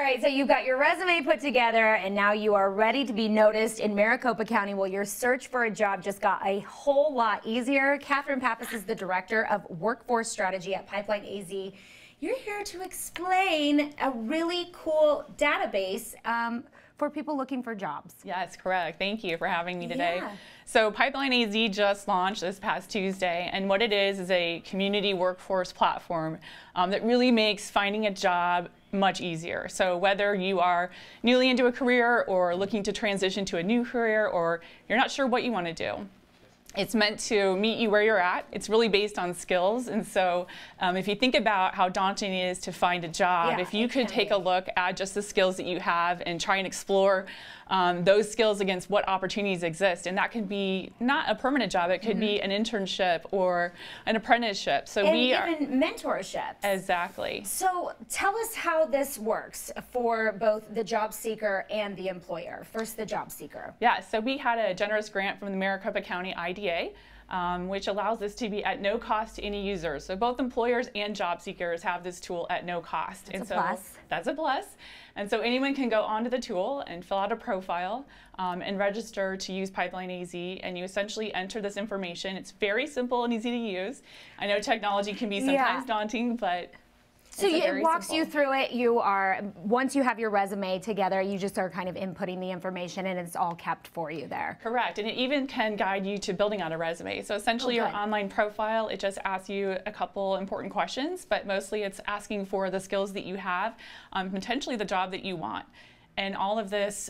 right, so you've got your resume put together and now you are ready to be noticed in Maricopa County. Well, your search for a job just got a whole lot easier. Katherine Pappas is the Director of Workforce Strategy at Pipeline AZ. You're here to explain a really cool database for people looking for jobs. Yes, correct. Thank you for having me today. Yeah. So Pipeline AZ just launched this past Tuesday, and what it is a community workforce platform that really makes finding a job much easier. So whether you are newly into a career or looking to transition to a new career, or you're not sure what you want to do, it's meant to meet you where you're at. It's really based on skills. And so if you think about how daunting it is to find a job, if you could take a look at just the skills that you have and try and explore those skills against what opportunities exist. And that could be not a permanent job. It could be an internship or an apprenticeship. So even mentorship. Exactly. So tell us how this works for both the job seeker and the employer. First, the job seeker. Yeah, so we had a generous grant from the Maricopa County IDA, which allows this to be at no cost to any user. So both employers and job seekers have this tool at no cost. That's a plus. That's a plus. And so anyone can go onto the tool and fill out a profile and register to use Pipeline AZ, and you essentially enter this information. It's very simple and easy to use. I know technology can be sometimes daunting, but so it walks you through it. You are, once you have your resume together, you just are kind of inputting the information and it's all kept for you there. Correct. And it even can guide you to building out a resume. So essentially your online profile, it just asks you a couple important questions, but mostly it's asking for the skills that you have, potentially the job that you want. And all of this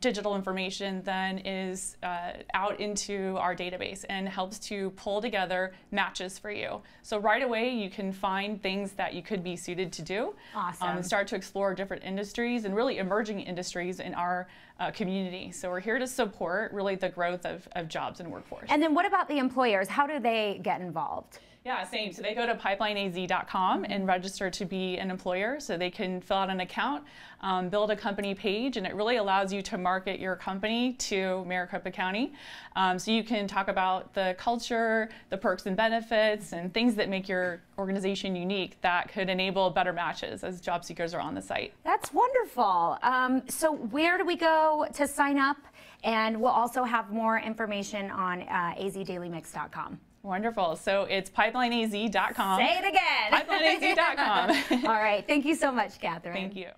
digital information then is out into our database and helps to pull together matches for you. So right away you can find things that you could be suited to do. Awesome. Start to explore different industries and really emerging industries in our community. So we're here to support really the growth of jobs and workforce. And then what about the employers? How do they get involved? Yeah, same. So they go to pipelineaz.com and register to be an employer, so they can fill out an account, build a company page, and it really allows you to market your company to Maricopa County. So you can talk about the culture, the perks and benefits, and things that make your organization unique that could enable better matches as job seekers are on the site. That's wonderful. So where do we go to sign up? And we'll also have more information on azdailymix.com. Wonderful. So it's pipelineaz.com. Say it again. Pipelineaz.com. All right. Thank you so much, Katherine. Thank you.